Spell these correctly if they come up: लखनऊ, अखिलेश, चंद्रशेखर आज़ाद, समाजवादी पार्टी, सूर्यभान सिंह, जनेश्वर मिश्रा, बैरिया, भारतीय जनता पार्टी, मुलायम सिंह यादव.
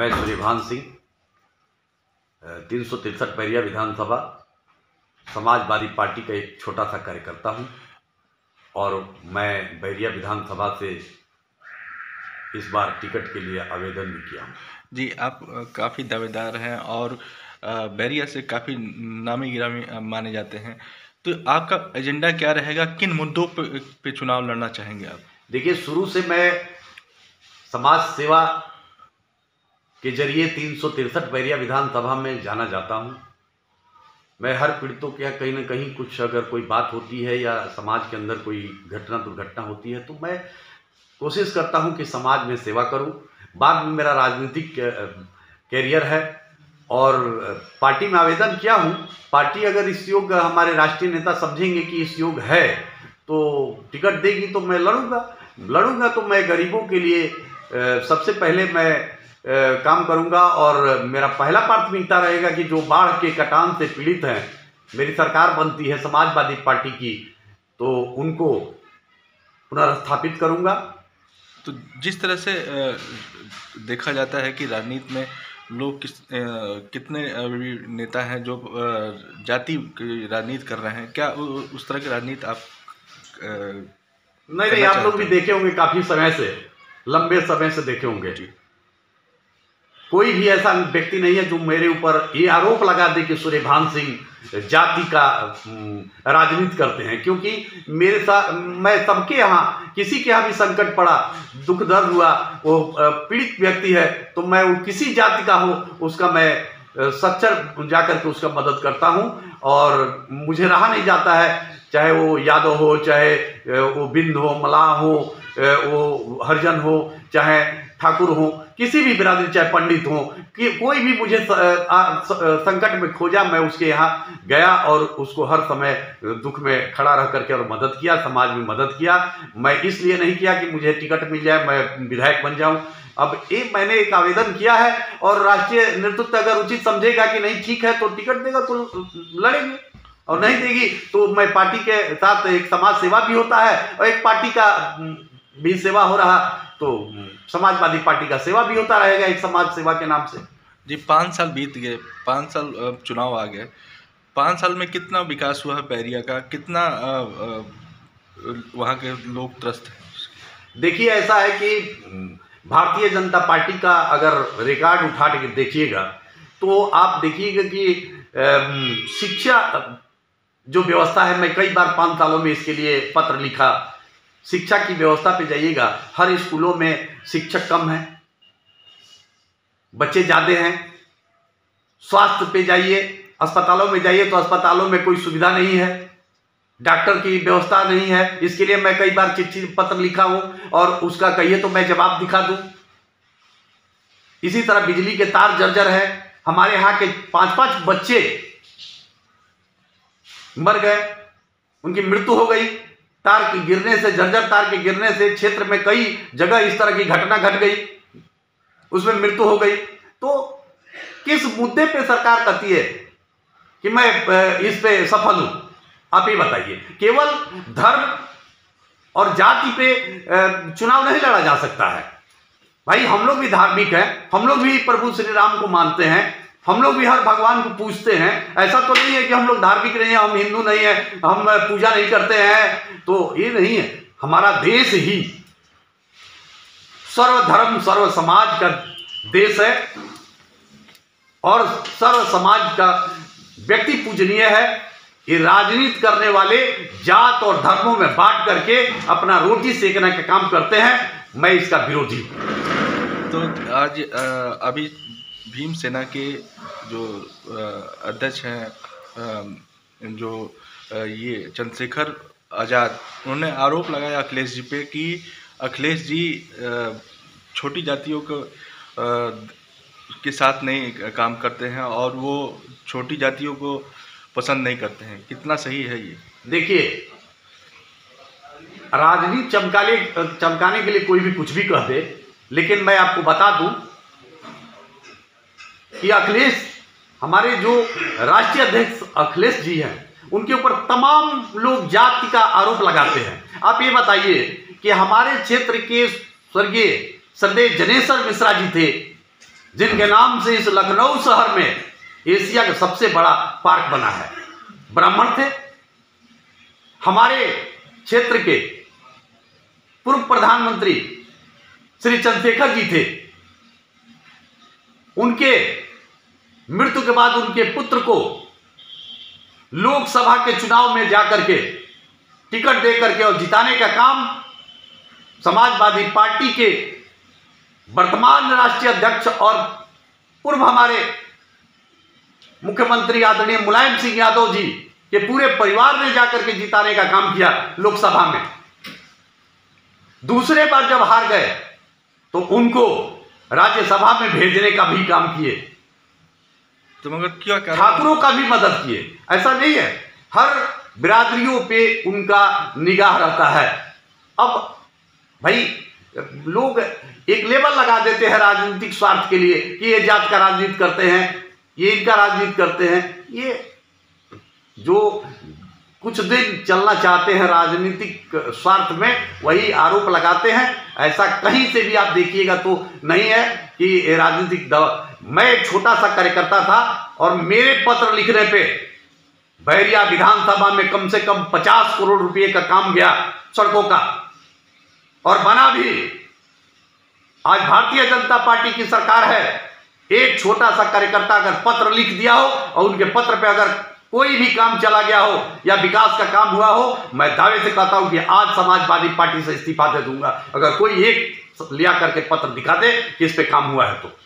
मैं सूर्यभान सिंह 363 बैरिया विधानसभा समाजवादी पार्टी का एक छोटा सा कार्यकर्ता हूं और मैं बैरिया विधानसभा से इस बार टिकट के लिए आवेदन भी किया हूं। जी, आप काफ़ी दावेदार हैं और बैरिया से काफ़ी नामी गिरामी माने जाते हैं, तो आपका एजेंडा क्या रहेगा, किन मुद्दों पे चुनाव लड़ना चाहेंगे आप? देखिए, शुरू से मैं समाज सेवा के जरिए 363 बैरिया विधानसभा में जाना जाता हूं। मैं हर पीड़ितों के कहीं ना कहीं कुछ अगर कोई बात होती है या समाज के अंदर कोई घटना दुर्घटना होती है तो मैं कोशिश करता हूं कि समाज में सेवा करूं। बाद में मेरा राजनीतिक कैरियर है और पार्टी में आवेदन किया हूं। पार्टी अगर इस योग हमारे राष्ट्रीय नेता समझेंगे कि इस योग है तो टिकट देगी तो मैं लड़ूंगा। तो मैं गरीबों के लिए सबसे पहले मैं काम करूंगा और मेरा पहला प्राथमिकता रहेगा कि जो बाढ़ के कटान से पीड़ित हैं, मेरी सरकार बनती है समाजवादी पार्टी की तो उनको पुनर्स्थापित करूंगा। तो जिस तरह से देखा जाता है कि राजनीति में लोग कितने नेता हैं जो जाति राजनीति कर रहे हैं, क्या उस तरह की राजनीति आप नहीं आप लोग भी देखे होंगे, काफ़ी समय से लंबे समय से देखे होंगे। कोई भी ऐसा व्यक्ति नहीं है जो मेरे ऊपर ये आरोप लगा दे कि सूर्यभान सिंह जाति का राजनीति करते हैं, क्योंकि मेरे साथ मैं सबके यहाँ किसी के यहाँ भी संकट पड़ा, दुख दर्द हुआ, वो पीड़ित व्यक्ति है तो मैं वो किसी जाति का हो उसका मैं सच्चर जाकर के उसका मदद करता हूँ और मुझे रहा नहीं जाता है, चाहे वो यादव हो, चाहे वो बिंद हो, मलाह हो, वो हरिजन हो, चाहे ठाकुर हो, किसी भी बिरादरी, चाहे पंडित हो, कि कोई भी मुझे संकट में खोजा मैं उसके यहाँ गया और उसको हर समय दुख में खड़ा रह करके और मदद किया, समाज में मदद किया। मैं इसलिए नहीं किया कि मुझे टिकट मिल जाए, मैं विधायक बन जाऊं। अब ये मैंने एक आवेदन किया है और राष्ट्रीय नेतृत्व अगर उचित समझेगा कि नहीं ठीक है तो टिकट देगा तो लड़ेंगे और नहीं देगी तो मैं पार्टी के साथ एक समाज सेवा भी होता है और एक पार्टी का भी सेवा हो रहा तो समाजवादी पार्टी का सेवा भी होता रहेगा एक समाज सेवा के नाम से। जी, 5 साल बीत गए, 5 साल चुनाव आ गए, 5 साल में कितना विकास हुआ है बैरिया का, कितना वहाँ के लोग त्रस्त हैं? देखिए, ऐसा है कि भारतीय जनता पार्टी का अगर रिकॉर्ड उठा के देखिएगा तो आप देखिएगा कि शिक्षा जो व्यवस्था है, मैं कई बार 5 सालों में इसके लिए पत्र लिखा। शिक्षा की व्यवस्था पे जाइएगा, हर स्कूलों में शिक्षक कम हैं, बच्चे ज़्यादा हैं। स्वास्थ्य पे जाइए, अस्पतालों में जाइए तो अस्पतालों में कोई सुविधा नहीं है, डॉक्टर की व्यवस्था नहीं है। इसके लिए मैं कई बार चिट्ठी पत्र लिखा हूँ और उसका कहिए तो मैं जवाब दिखा दूँ। इसी तरह बिजली के तार जर्जर है, हमारे यहाँ के 5-5 बच्चे मर गए, उनकी मृत्यु हो गई तार के गिरने से, जर्जर तार के गिरने से। क्षेत्र में कई जगह इस तरह की घटना घट गई, उसमें मृत्यु हो गई। तो किस मुद्दे पे सरकार कहती है कि मैं इस पे सफल हूं, आप ही बताइए। केवल धर्म और जाति पे चुनाव नहीं लड़ा जा सकता है। भाई, हम लोग भी धार्मिक हैं, हम लोग भी प्रभु श्री राम को मानते हैं, हम लोग भी हर भगवान को पूजते हैं। ऐसा तो नहीं है कि हम लोग धार्मिक नहीं हैं, हम हिंदू नहीं हैं, हम पूजा नहीं करते हैं, तो ये नहीं है। हमारा देश ही सर्वधर्म सर्व समाज का देश है और सर्व समाज का व्यक्ति पूजनीय है। ये राजनीति करने वाले जात और धर्मों में बांट करके अपना रोटी सेकने का काम करते हैं, मैं इसका विरोधी हूँ। तो आज अभी भीम सेना के जो अध्यक्ष हैं, जो ये चंद्रशेखर आज़ाद, उन्होंने आरोप लगाया अखिलेश जी पे कि अखिलेश जी छोटी जातियों के साथ नहीं काम करते हैं और वो छोटी जातियों को पसंद नहीं करते हैं। कितना सही है ये? देखिए, राजनीति चमकाने के लिए कोई भी कुछ भी कह दे, लेकिन मैं आपको बता दूं कि अखिलेश, हमारे जो राष्ट्रीय अध्यक्ष अखिलेश जी हैं, उनके ऊपर तमाम लोग जाति का आरोप लगाते हैं। आप ये बताइए कि हमारे क्षेत्र के स्वर्गीय श्रद्धेय जनेश्वर मिश्रा जी थे, जिनके नाम से इस लखनऊ शहर में एशिया का सबसे बड़ा पार्क बना है। ब्राह्मण थे, हमारे क्षेत्र के पूर्व प्रधानमंत्री श्री चंद्रशेखर जी थे। उनके मृत्यु के बाद उनके पुत्र को लोकसभा के चुनाव में जाकर के टिकट दे करके और जिताने का काम समाजवादी पार्टी के वर्तमान राष्ट्रीय अध्यक्ष और पूर्व हमारे मुख्यमंत्री आदरणीय मुलायम सिंह यादव जी के पूरे परिवार ने जाकर के जिताने का काम किया लोकसभा में। दूसरे बार जब हार गए तो उनको राज्यसभा में भेजने का भी काम किए, तो मगर क्या ठाकुरों का भी मदद किए। ऐसा नहीं है, हर बिरादरियों पे उनका निगाह रहता है। अब भाई लोग एक लेबल लगा देते हैं राजनीतिक स्वार्थ के लिए कि ये जात का राजनीति करते हैं, ये इनका राजनीति करते हैं। ये जो कुछ दिन चलना चाहते हैं राजनीतिक स्वार्थ में वही आरोप लगाते हैं। ऐसा कहीं से भी आप देखिएगा तो नहीं है कि राजनीतिक दबाव। मैं एक छोटा सा कार्यकर्ता था और मेरे पत्र लिखने पे बैरिया विधानसभा में कम से कम 50 करोड़ रुपए का काम गया सड़कों का, और बना भी। आज भारतीय जनता पार्टी की सरकार है। एक छोटा सा कार्यकर्ता अगर पत्र लिख दिया हो और उनके पत्र पे अगर कोई भी काम चला गया हो या विकास का काम हुआ हो, मैं दावे से कहता हूं कि आज समाजवादी पार्टी से इस्तीफा दे दूंगा। अगर कोई एक लिया करके पत्र दिखा दे कि इस पे काम हुआ है तो